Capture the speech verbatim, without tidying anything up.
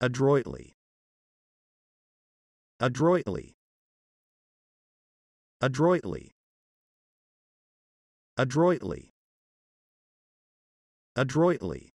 adroitly, adroitly, adroitly, adroitly, adroitly.